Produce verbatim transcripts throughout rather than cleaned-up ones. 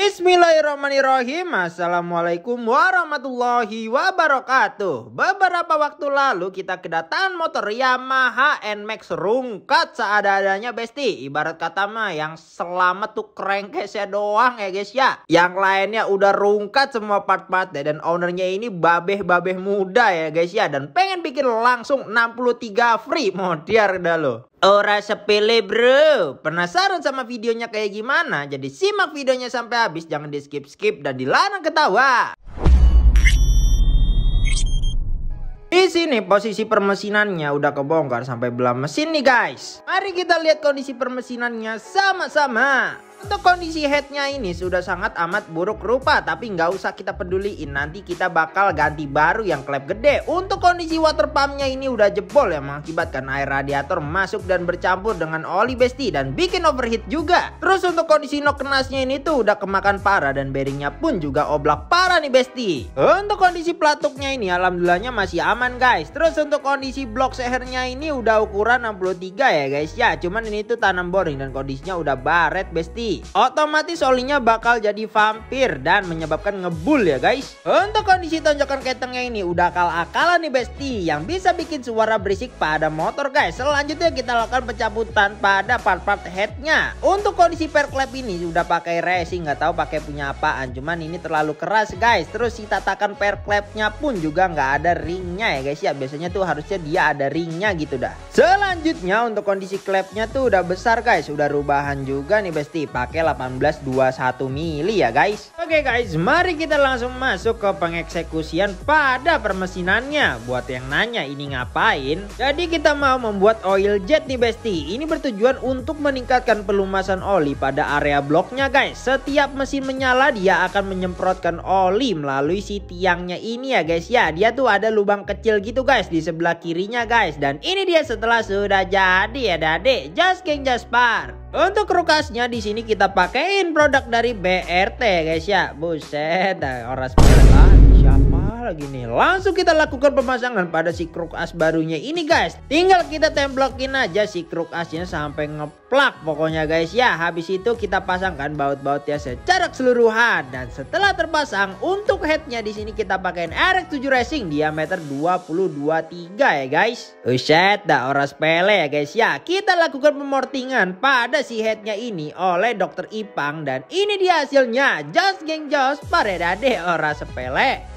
Bismillahirrahmanirrahim. Assalamualaikum warahmatullahi wabarakatuh. Beberapa waktu lalu kita kedatangan motor Yamaha N M A X rungkat seada-adanya besti. Ibarat kata mah yang selamat tuh krengkesnya doang ya guys ya. Yang lainnya udah rungkat semua part-partnya. Dan ownernya ini babeh-babeh muda ya guys ya. Dan pengen bikin langsung enam puluh tiga free. Modiar dah lo. Ora sepele bro. Penasaran sama videonya kayak gimana? Jadi simak videonya sampai habis, jangan di skip-skip dan dilarang ketawa. Di sini posisi permesinannya udah kebongkar sampai belah mesin nih guys. Mari kita lihat kondisi permesinannya sama-sama. Untuk kondisi headnya ini sudah sangat amat buruk rupa, tapi nggak usah kita peduliin, nanti kita bakal ganti baru yang klep gede. Untuk kondisi water pumpnya ini udah jebol yang mengakibatkan air radiator masuk dan bercampur dengan oli besti dan bikin overheat juga. Terus untuk kondisi nok kenasnya ini tuh udah kemakan parah dan bearingnya pun juga oblak parah nih besti. Untuk kondisi pelatuknya ini alhamdulillahnya masih aman guys. Terus untuk kondisi blok sehernya ini udah ukuran enam puluh tiga ya guys ya, cuman ini tuh tanam boring dan kondisinya udah baret besti. Otomatis olinya bakal jadi vampir dan menyebabkan ngebul ya guys. Untuk kondisi tonjokan ketengnya ini udah akal-akalan nih besti, yang bisa bikin suara berisik pada motor guys. Selanjutnya kita lakukan pencabutan pada part-part headnya. Untuk kondisi perklep ini udah pakai racing, nggak tahu pakai punya apaan, cuman ini terlalu keras guys. Terus si tatakan perklepnya pun juga nggak ada ringnya ya guys ya. Biasanya tuh harusnya dia ada ringnya gitu dah. Selanjutnya untuk kondisi klepnya tuh udah besar guys, udah rubahan juga nih besti, pakai delapan belas dua puluh satu mili ya guys. Oke guys, mari kita langsung masuk ke pengeksekusian pada permesinannya. Buat yang nanya ini ngapain, jadi kita mau membuat oil jet nih besti. Ini bertujuan untuk meningkatkan pelumasan oli pada area bloknya guys. Setiap mesin menyala dia akan menyemprotkan oli melalui si tiangnya ini ya guys ya. Dia tuh ada lubang kecil gitu guys di sebelah kirinya guys. Dan ini dia setelah sudah jadi ya dadek. Just geng Jaspar. Untuk rukasnya di sini kita pakein produk dari B R T guys ya. Buset, orang sepeda siapa lagi nih. Langsung kita lakukan pemasangan pada si kruk as barunya ini guys. Tinggal kita temblokin aja si kruk asnya sampai ngeplak pokoknya guys ya. Habis itu kita pasangkan baut-bautnya secara keseluruhan. Dan setelah terpasang, untuk headnya di sini kita pakein R X tujuh Racing diameter dua puluh dua titik tiga ya guys. Buset, dah orang sepele ya guys ya. Kita lakukan pemortingan pada si headnya ini oleh dokter Ipang dan ini dia hasilnya. Jos geng jos, paredade ora sepele.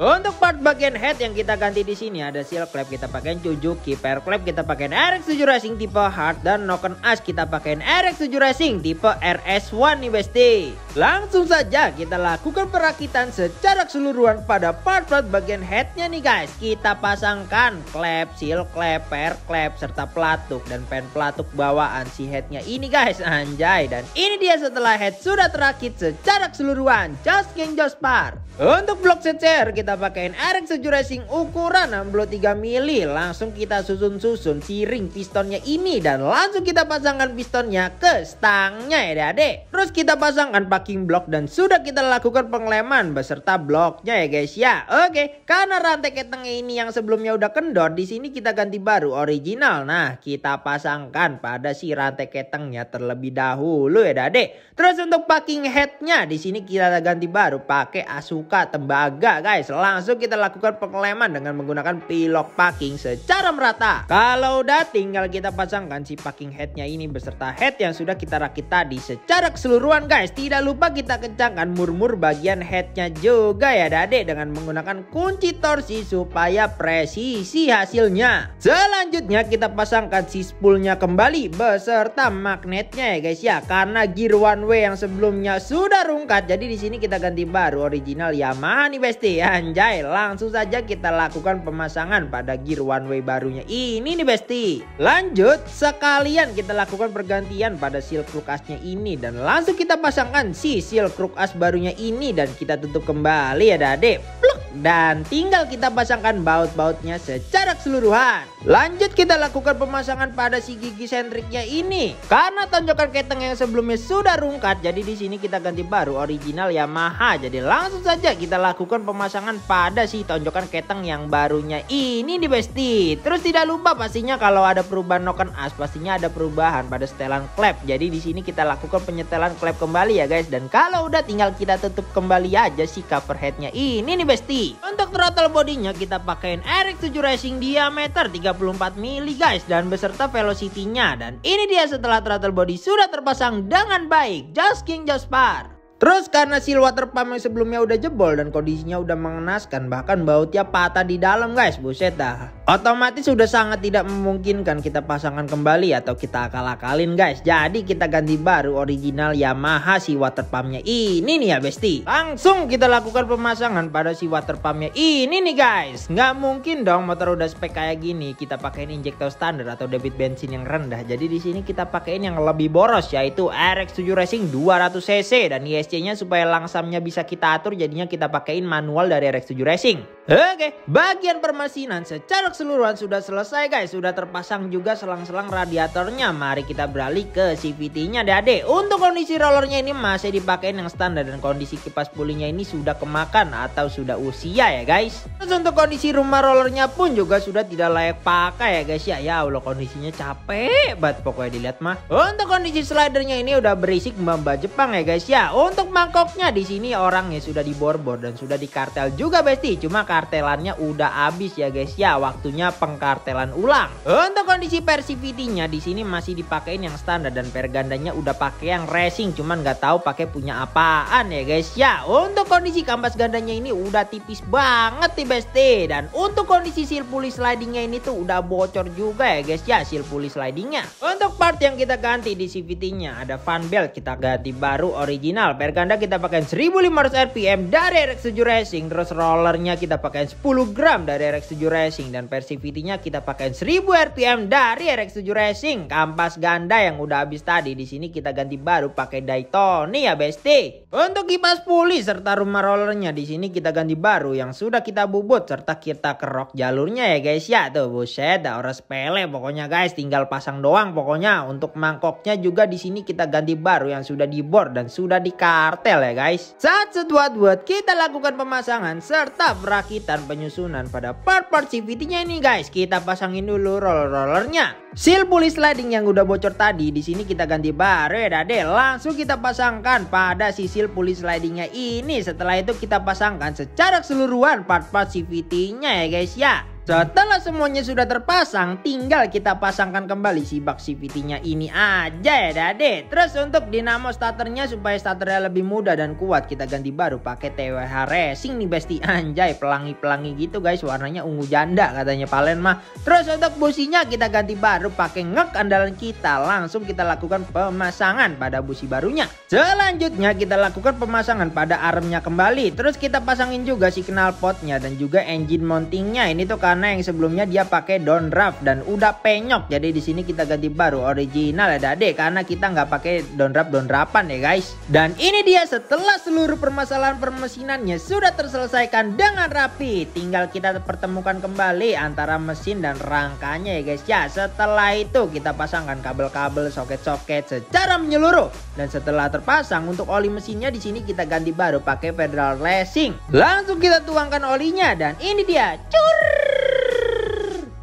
Untuk part bagian head yang kita ganti di sini ada seal clip kita pakai Suzuki, per clip kita pakai R X tujuh Racing tipe hard dan noken as kita pakai R X tujuh Racing tipe R S satu nih besti. Langsung saja kita lakukan perakitan secara keseluruhan pada part-part bagian headnya nih guys. Kita pasangkan klep, seal clip, per clip serta pelatuk dan pen pelatuk bawaan si headnya ini guys. Anjay, dan ini dia setelah head sudah terakit secara keseluruhan. Just geng Jospar. Untuk blok secer kita kita pakaiin R X tujuh Racing ukuran enam puluh tiga mili. Langsung kita susun-susun si ring pistonnya ini dan langsung kita pasangkan pistonnya ke stangnya ya adek. Terus kita pasangkan packing block dan sudah kita lakukan pengleman beserta bloknya ya guys ya. Oke, karena rantai keteng ini yang sebelumnya udah kendor, di sini kita ganti baru original. Nah, kita pasangkan pada si rantai ketengnya terlebih dahulu ya adek. Terus untuk packing headnya di sini kita ganti baru pakai Asuka tembaga guys. Langsung kita lakukan pengeleman dengan menggunakan pilok packing secara merata. Kalau udah tinggal kita pasangkan si packing headnya ini beserta head yang sudah kita rakit tadi secara keseluruhan guys. Tidak lupa kita kencangkan murmur bagian headnya juga ya dadek dengan menggunakan kunci torsi supaya presisi hasilnya. Selanjutnya kita pasangkan si spoolnya kembali beserta magnetnya ya guys ya. Karena gear one way yang sebelumnya sudah rungkat, jadi di sini kita ganti baru original Yamaha nih besti ya. Anjay, langsung saja kita lakukan pemasangan pada gear one way barunya ini nih besti. Lanjut, sekalian kita lakukan pergantian pada seal kruk asnya ini dan langsung kita pasangkan si seal kruk as barunya ini dan kita tutup kembali ya dadek. Pluk. dan tinggal kita pasangkan baut-bautnya secara keseluruhan. Lanjut kita lakukan pemasangan pada si gigi sentriknya ini. Karena tonjokan keteng yang sebelumnya sudah rungkat, jadi di sini kita ganti baru original Yamaha. Jadi langsung saja kita lakukan pemasangan pada si tonjokan keteng yang barunya ini di Besti. Terus tidak lupa pastinya kalau ada perubahan noken as, pastinya ada perubahan pada setelan klep. Jadi di sini kita lakukan penyetelan klep kembali ya guys. Dan kalau udah tinggal kita tutup kembali aja si cover headnya ini nih Besti. Untuk throttle bodinya kita pakaiin R X seven Racing diameter tiga puluh empat mili guys, dan beserta velocity-nya. Dan ini dia setelah throttle body sudah terpasang dengan baik, josking jospar. Terus karena seal water pump yang sebelumnya udah jebol dan kondisinya udah mengenaskan, bahkan bautnya patah di dalam guys, buset dah. Otomatis sudah sangat tidak memungkinkan kita pasangkan kembali atau kita akal-akalin guys. Jadi kita ganti baru original Yamaha si water pumpnya ini nih ya Besti. Langsung kita lakukan pemasangan pada si water pumpnya ini nih guys. Nggak mungkin dong motor udah spek kayak gini kita pakein injektor standar atau debit bensin yang rendah. Jadi di sini kita pakein yang lebih boros, yaitu R X seven Racing dua ratus cc dan I S C nya supaya langsamnya bisa kita atur, jadinya kita pakein manual dari R X seven Racing. Oke, bagian permesinan secara keseluruhan sudah selesai guys, sudah terpasang juga selang-selang radiatornya. Mari kita beralih ke C V T-nya Dade. Untuk kondisi rollernya ini masih dipakein yang standar dan kondisi kipas pulinya ini sudah kemakan atau sudah usia ya guys. Terus untuk kondisi rumah rollernya pun juga sudah tidak layak pakai ya guys ya. Ya Allah, kondisinya capek banget pokoknya dilihat mah. Untuk kondisi slidernya ini udah berisik Mbak-mbak Jepang ya guys ya. Untuk Untuk mangkoknya di sini orangnya sudah diborbor dan sudah dikartel juga Besti. Cuma kartelannya udah habis ya guys ya. Waktunya pengkartelan ulang. Untuk kondisi per C V T-nya di sini masih dipakein yang standar dan pergandanya udah pakai yang racing. Cuman nggak tahu pakai punya apaan ya guys ya. Untuk kondisi kampas gandanya ini udah tipis banget nih Besti. Dan untuk kondisi seal pulley slidingnya ini tuh udah bocor juga ya guys ya, seal pulley slidingnya. Untuk part yang kita ganti di C V T-nya ada fan belt kita ganti baru original. Ganda kita pakai seribu lima ratus R P M dari R X seven Racing. Terus rollernya kita pakai sepuluh gram dari R X seven Racing. Dan persivitinya kita pakai seribu R P M dari R X seven Racing. Kampas ganda yang udah habis tadi di sini kita ganti baru pakai Daytona ya Besti. Untuk kipas puli serta rumah rollernya di sini kita ganti baru yang sudah kita bubut serta kita kerok jalurnya ya guys ya. Tuh buset dah, orang sepele pokoknya guys, tinggal pasang doang pokoknya. Untuk mangkoknya juga di sini kita ganti baru yang sudah dibor dan sudah dikasih kartel ya guys. Saat setuat buat kita lakukan pemasangan serta perakitan penyusunan pada part-part C V T-nya ini guys. Kita pasangin dulu roller-rollernya. Seal pulley sliding yang udah bocor tadi di sini kita ganti baru ya Dade. Langsung kita pasangkan pada si seal pulley slidingnya ini. Setelah itu kita pasangkan secara keseluruhan part-part C V T-nya ya guys ya. Setelah semuanya sudah terpasang, tinggal kita pasangkan kembali si bak C V T-nya ini aja ya Dade. Terus untuk dinamo starternya supaya starternya lebih mudah dan kuat, kita ganti baru pakai T W H Racing nih Besti. Anjay, pelangi-pelangi gitu guys, warnanya ungu janda katanya Palen mah. Terus untuk businya kita ganti baru pakai ngek andalan kita. Langsung kita lakukan pemasangan pada busi barunya. Selanjutnya kita lakukan pemasangan pada armnya kembali. Terus kita pasangin juga si knalpotnya dan juga engine mountingnya. Ini tuh karena Nah, yang sebelumnya dia pakai downdraft dan udah penyok, jadi di sini kita ganti baru original ya Dade, karena kita nggak pakai downdraft downdraftan ya guys. Dan ini dia setelah seluruh permasalahan permesinannya sudah terselesaikan dengan rapi, tinggal kita pertemukan kembali antara mesin dan rangkanya ya guys ya. Setelah itu kita pasangkan kabel-kabel, soket-soket secara menyeluruh, dan setelah terpasang untuk oli mesinnya di sini kita ganti baru pakai Federal Racing. Langsung kita tuangkan olinya dan ini dia cur.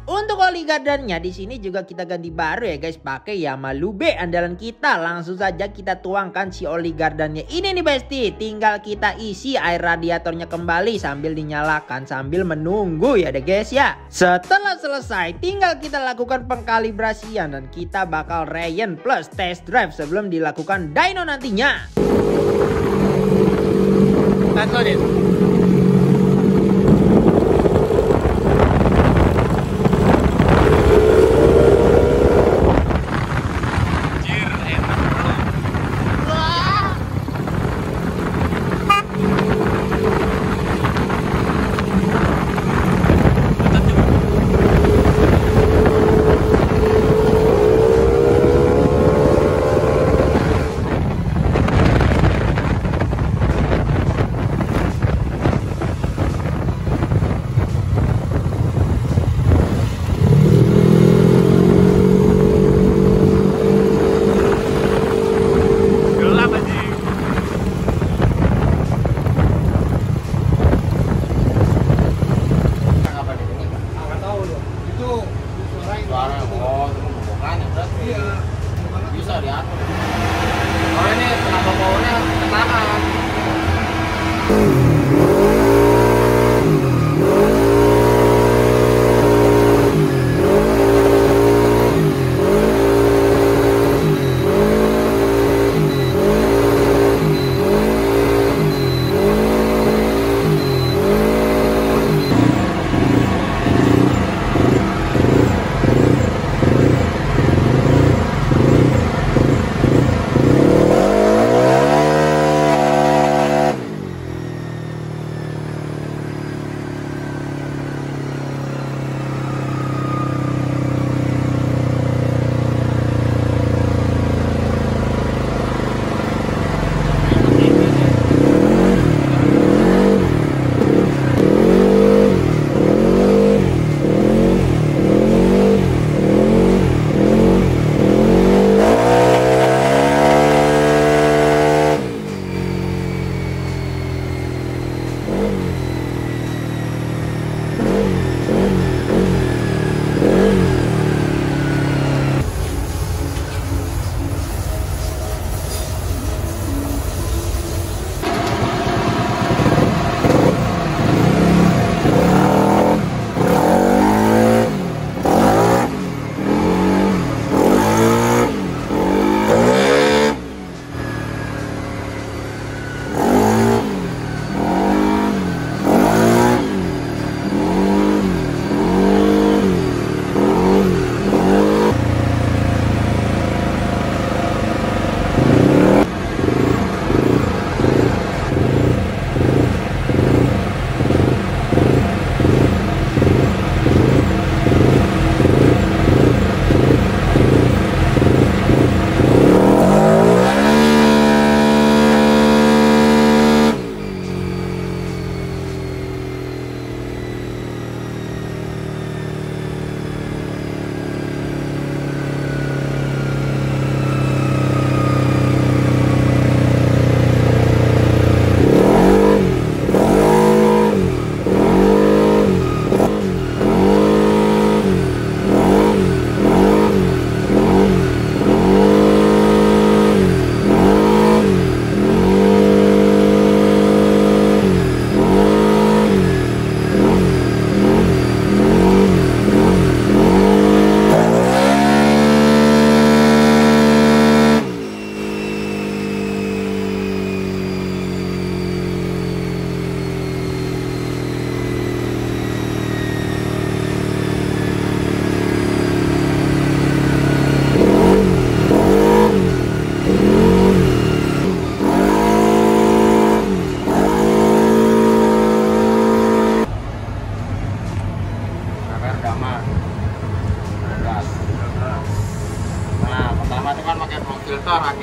Untuk oli gardannya di sini juga kita ganti baru ya guys, pakai Yamalube andalan kita. Langsung saja kita tuangkan si oli gardannya ini nih Besti. Tinggal kita isi air radiatornya kembali sambil dinyalakan sambil menunggu ya deh guys ya. Setelah selesai tinggal kita lakukan pengkalibrasian dan kita bakal rayon plus test drive sebelum dilakukan dyno nantinya. Lanjut.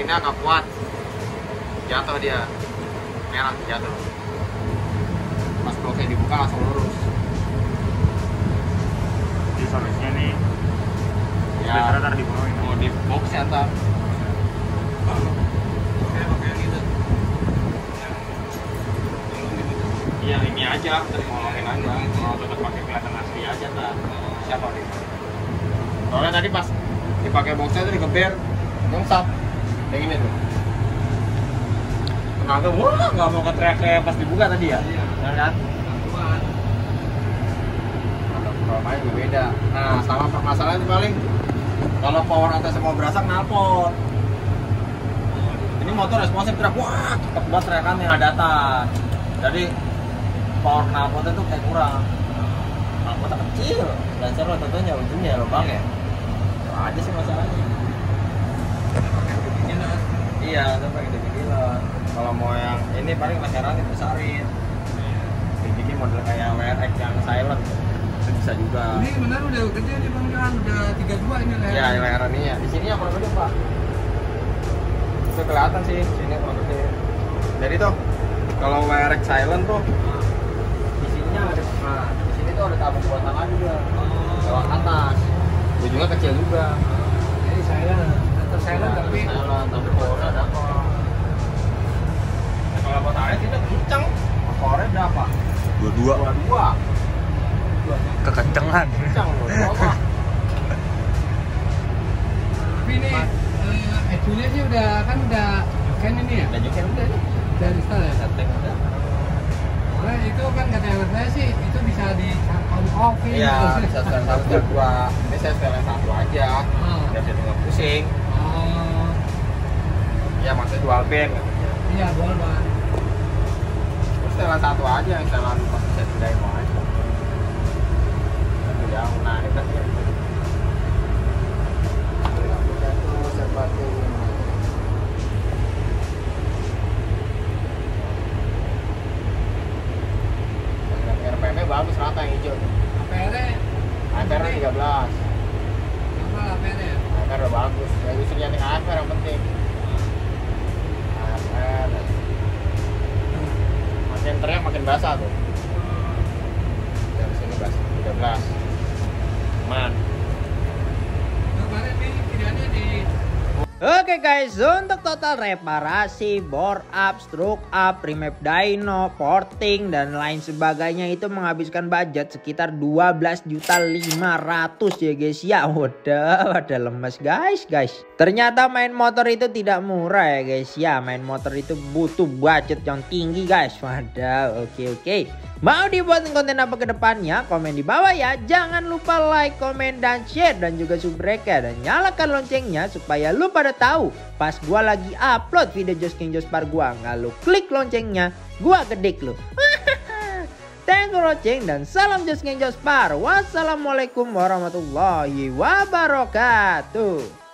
sini agak kuat, jatuh dia, merah jatuh. Pas bloknya dibuka langsung lurus. Jadi seharusnya nih ya mau di boxnya ntar. Iya ini aja, terus ngomongin aja. Mau tetap pakai kelihatan asli aja ntar. Siapa nih? Soalnya tadi pas dipakai boxnya itu digeber, nungsap kayak gini tuh. Tenaga wah nggak mau ke track pas dibuka tadi ya. Iya kan? Performanya juga beda. Nah sama permasalahan itu paling kalau power atasnya mau berasa nalpot. Ini motor responsif track, wah cepet banget trackannya ada datan. Jadi power knalpotnya tuh kayak kurang. Knalpotnya kecil, lancar lo tentunya ujungnya lo bang ya. Aja sih masalahnya. Iya, itu pakai dibikilan. Kalau mau yang ini paling masyarakat besarin. Dibikin model kayak W R X yang silent. Itu bisa juga. Ini benar udah gede nih bang kan, udah tiga puluh dua ini lah. Iya, leherannya ya. Di sini yang kurang gede pak. Itu kelihatan sih, sini kurang gede. Jadi tuh, kalau W R X silent tuh, isinya ada. Nah, di sini tuh ada tabung buat tangan juga. Lewat atas. Ujungnya kecil juga. Jadi saya tetap silent tapi tapi powernya ada apa? Kalau powernya tidak kencang, powernya berapa? Dua dua. Dua dua. Kekencengan. Kencang loh. Tapi ini ejunya sih udah kan udah kan ini ya? Udah joker udah nih. Udah install ya? Setting udah. Karena itu kan kata yang saya sih itu bisa di on-off gitu. Iya, bisa setel satu, dua. Ini saya setel satu aja. Nggak bisa tinggal pusing. Iya, maksudnya dual bank. Iya, dual bank. Terus setel satu aja yang setel pas bisa pindahin mau aja. Itu jauh, nah itu ya. Itu seperti R P M-nya bagus rata yang hijau. A P R-nya? A P R-nya tiga belas. Apa A P R-nya? A P R udah bagus. Ya justru nyantik A P R yang penting. A P R makin teriak makin basah tuh. Dari sini basah tiga belas. Man. Kemarin ini tidaknya di Oke okay guys, untuk total reparasi, bore up, stroke up, remap dyno, porting dan lain sebagainya itu menghabiskan budget sekitar dua belas juta lima ratus ya guys ya. Udah, udah lemes guys, guys. Ternyata main motor itu tidak murah ya guys ya. Main motor itu butuh budget yang tinggi guys. Wadah, oke okay, oke. Okay. Mau dibuat konten apa ke depannya? Komen di bawah ya. Jangan lupa like, komen, dan share. Dan juga subscribe ya. Dan nyalakan loncengnya supaya lu pada tahu pas gua lagi upload video Josking Jospar gua. Nggak lu klik loncengnya, gua gedik lu. Thanks for watching dan salam Josking Jospar. Wassalamualaikum warahmatullahi wabarakatuh.